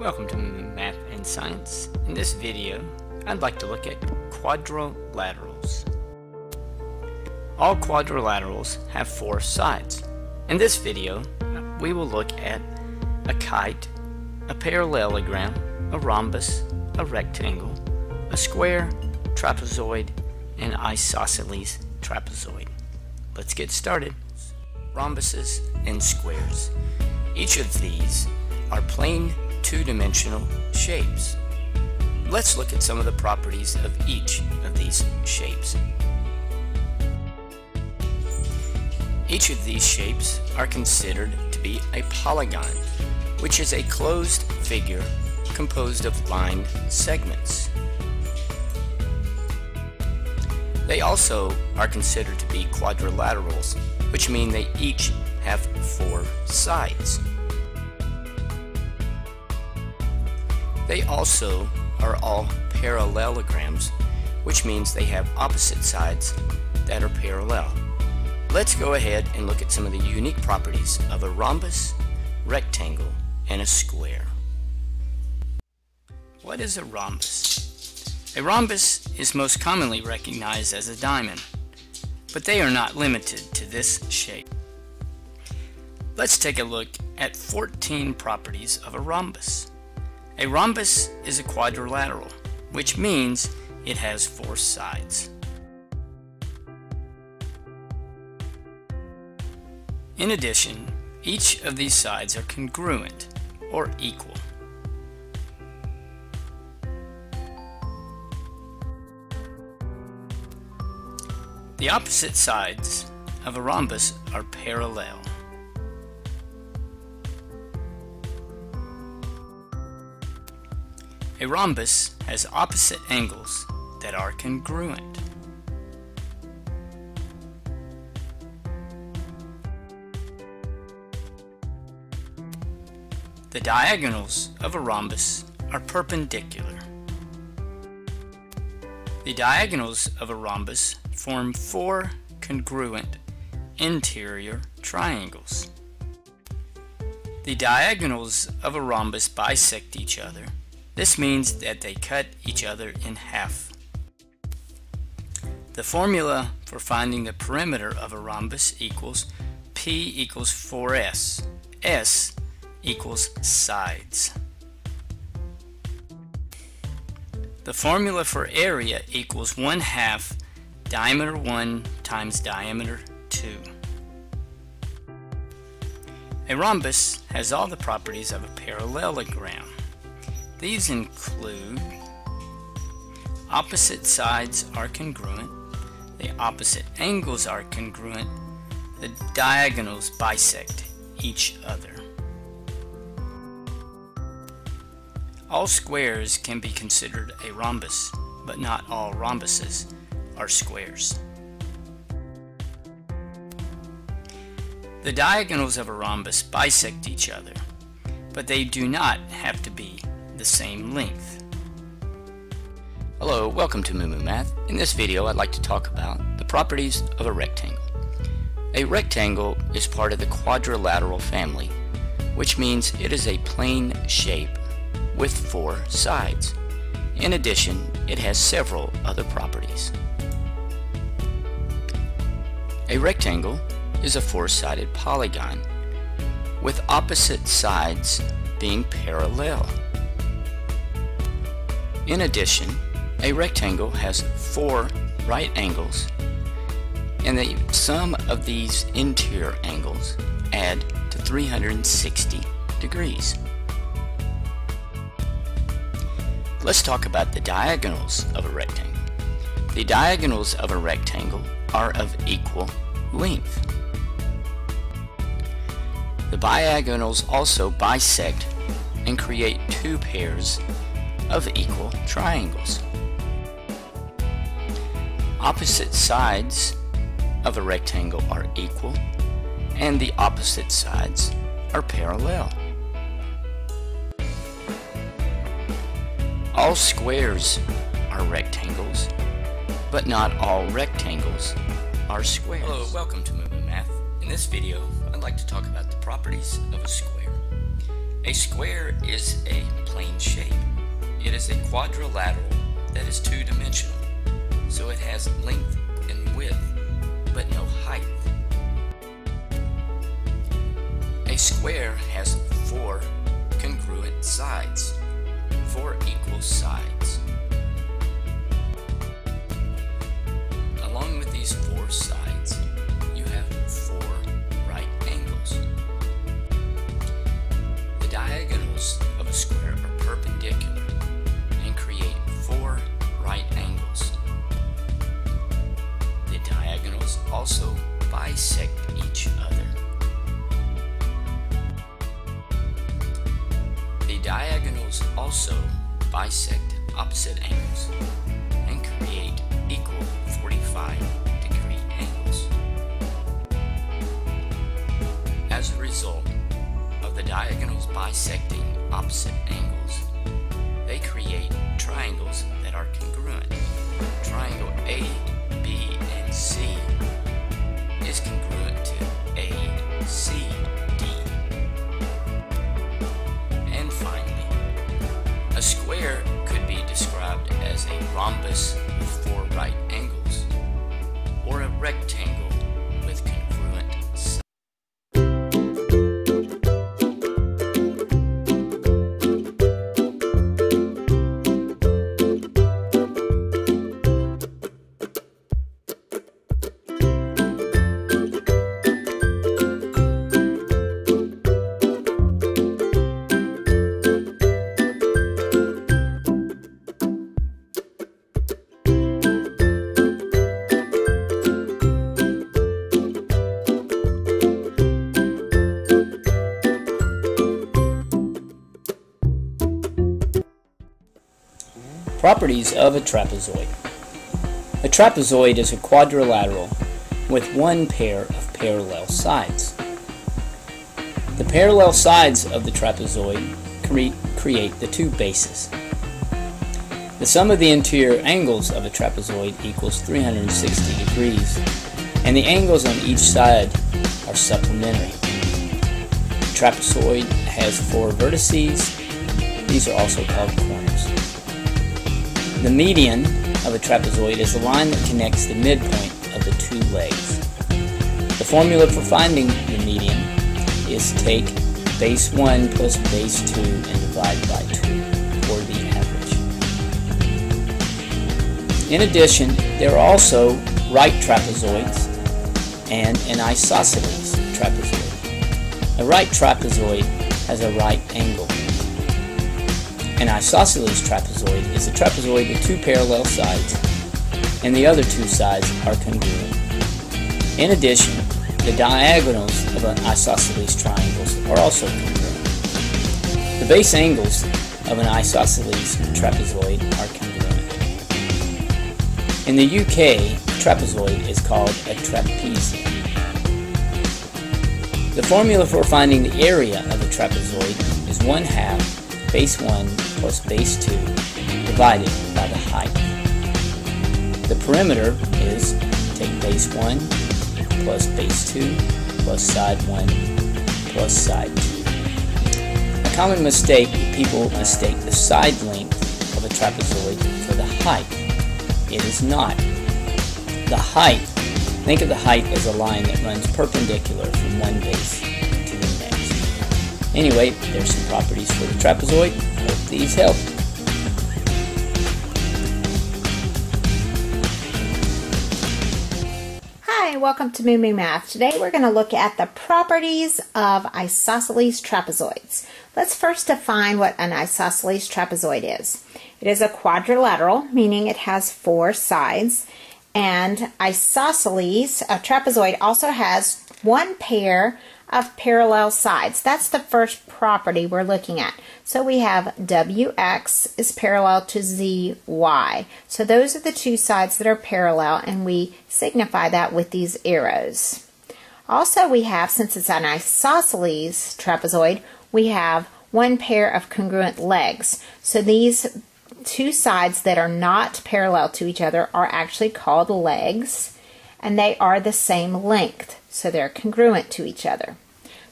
Welcome to MooMooMath and Science. In this video, I'd like to look at quadrilaterals. All quadrilaterals have four sides. In this video, we will look at a kite, a parallelogram, a rhombus, a rectangle, a square, trapezoid, and isosceles trapezoid. Let's get started. Rhombuses and squares. Each of these are plane two-dimensional shapes. Let's look at some of the properties of each of these shapes. Each of these shapes are considered to be a polygon, which is a closed figure composed of lined segments. They also are considered to be quadrilaterals, which mean they each have four sides. They also are all parallelograms, which means they have opposite sides that are parallel. Let's go ahead and look at some of the unique properties of a rhombus, rectangle, and a square. What is a rhombus? A rhombus is most commonly recognized as a diamond, but they are not limited to this shape. Let's take a look at 14 properties of a rhombus. A rhombus is a quadrilateral, which means it has four sides. In addition, each of these sides are congruent, or equal. The opposite sides of a rhombus are parallel. A rhombus has opposite angles that are congruent. The diagonals of a rhombus are perpendicular. The diagonals of a rhombus form four congruent interior triangles. The diagonals of a rhombus bisect each other. This means that they cut each other in half. The formula for finding the perimeter of a rhombus equals P equals 4S. S equals sides. The formula for area equals 1/2 diameter 1 times diameter 2. A rhombus has all the properties of a parallelogram. These include opposite sides are congruent, the opposite angles are congruent, the diagonals bisect each other. All squares can be considered a rhombus, but not all rhombuses are squares. The diagonals of a rhombus bisect each other, but they do not have to be the same length. Hello, welcome to MooMooMath. In this video I'd like to talk about the properties of a rectangle. A rectangle is part of the quadrilateral family, which means it is a plane shape with four sides. In addition, it has several other properties. A rectangle is a four-sided polygon with opposite sides being parallel. In addition, a rectangle has four right angles, and the sum of these interior angles add to 360 degrees. Let's talk about the diagonals of a rectangle. The diagonals of a rectangle are of equal length. The diagonals also bisect and create two pairs of equal triangles. Opposite sides of a rectangle are equal, and the opposite sides are parallel. All squares are rectangles, but not all rectangles are squares. Hello, welcome to MooMooMath. In this video, I'd like to talk about the properties of a square. A square is a plane shape. It is a quadrilateral that is two-dimensional, so it has length and width, but no height. A square has four congruent sides, four equal sides. Along with these four sides, you have four right angles. The diagonals of a square are perpendicular and create four right angles. The diagonals also bisect each other. The diagonals also bisect opposite angles and create equal 45-degree angles. As a result of the diagonals bisecting opposite angles, they create triangles that are congruent. Triangle A, B, and C is congruent to A, C, D. And finally, a square could be described as a rhombus with four right angles, or a rectangle with congruent sides. Properties of a trapezoid. A trapezoid is a quadrilateral with one pair of parallel sides. The parallel sides of the trapezoid create the two bases. The sum of the interior angles of a trapezoid equals 360 degrees, and the angles on each side are supplementary. The trapezoid has four vertices. These are also called corners. The median of a trapezoid is the line that connects the midpoint of the two legs. The formula for finding the median is take base 1 plus base 2 and divide by 2 for the average. In addition, there are also right trapezoids and an isosceles trapezoid. A right trapezoid has a right angle. An isosceles trapezoid is a trapezoid with two parallel sides, and the other two sides are congruent. In addition, the diagonals of an isosceles triangles are also congruent. The base angles of an isosceles trapezoid are congruent. In the UK, a trapezoid is called a trapezium. The formula for finding the area of a trapezoid is 1/2 base 1 plus base 2 divided by the height. The perimeter is take base 1 plus base 2 plus side 1 plus side 2. A common mistake, people mistake the side length of a trapezoid for the height. It is not. The height, think of the height as a line that runs perpendicular from one base to the next. Anyway, there's some properties for the trapezoid. Hope these help. Hi, welcome to MooMooMath. Today we're going to look at the properties of isosceles trapezoids. Let's first define what an isosceles trapezoid is. It is a quadrilateral, meaning it has four sides, and isosceles, a trapezoid, also has one pair of parallel sides. That's the first property we're looking at. So we have WX is parallel to ZY. So those are the two sides that are parallel, and we signify that with these arrows. Also we have, since it's an isosceles trapezoid, we have one pair of congruent legs. So these two sides that are not parallel to each other are actually called legs, and they are the same length, so they're congruent to each other.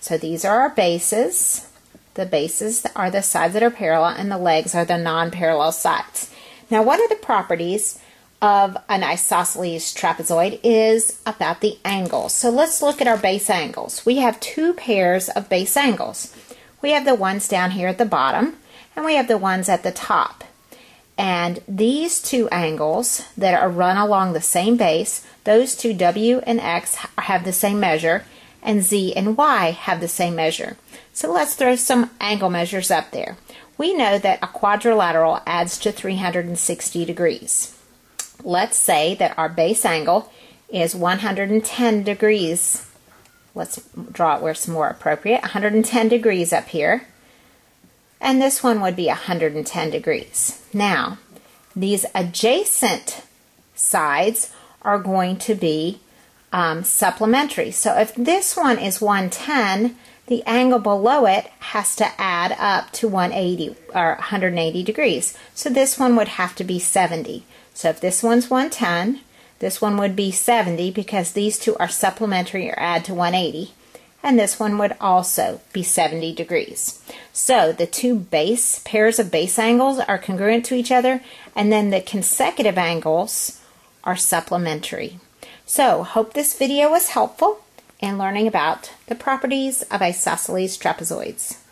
So these are our bases, The bases are the sides that are parallel, and the legs are the non-parallel sides. Now, one of the properties of an isosceles trapezoid is about the angles. So let's look at our base angles. We have two pairs of base angles. We have the ones down here at the bottom, and we have the ones at the top. And these two angles that are run along the same base, those two W and X have the same measure, and Z and Y have the same measure. So let's throw some angle measures up there. We know that a quadrilateral adds to 360 degrees. Let's say that our base angle is 110 degrees. Let's draw it where it's more appropriate. 110 degrees up here. And this one would be 110 degrees. Now, these adjacent sides are going to be supplementary. So if this one is 110, the angle below it has to add up to 180 or 180 degrees. So this one would have to be 70. So if this one's 110, this one would be 70 because these two are supplementary or add to 180. And this one would also be 70 degrees. So the two base pairs of base angles are congruent to each other, and then the consecutive angles are supplementary. So hope this video was helpful in learning about the properties of isosceles trapezoids.